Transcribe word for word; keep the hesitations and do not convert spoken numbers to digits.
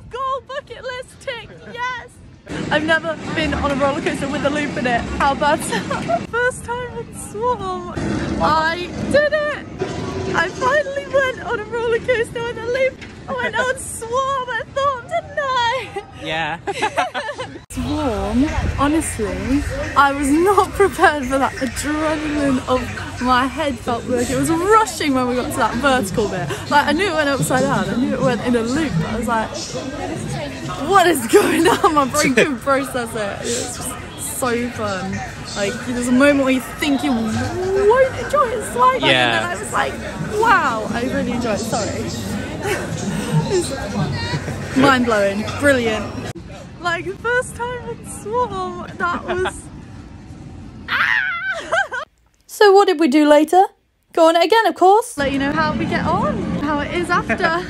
my goal bucket list tick, yes! I've never been on a roller coaster with a loop in it. How about that? First time in Swarm, I did it! I finally went on a roller coaster with a loop. I went on Swarm, I thought, didn't I? Yeah. Swarm, honestly, I was not prepared for that. Adrenaline of my head felt like it was rushing when we got to that vertical bit. Like, I knew it went upside down, I knew it went in a loop, but I was like, what is going on? My brain couldn't process it. It's just so fun. Like, there's a moment where you think you won't enjoy it slightly, yeah. And then I was like, wow, I really enjoyed it. Sorry. Mind blowing. Brilliant. Like, the first time in Swarm, that was. Ah! So, what did we do later? Go on it again, of course. Let you know how we get on, how it is after.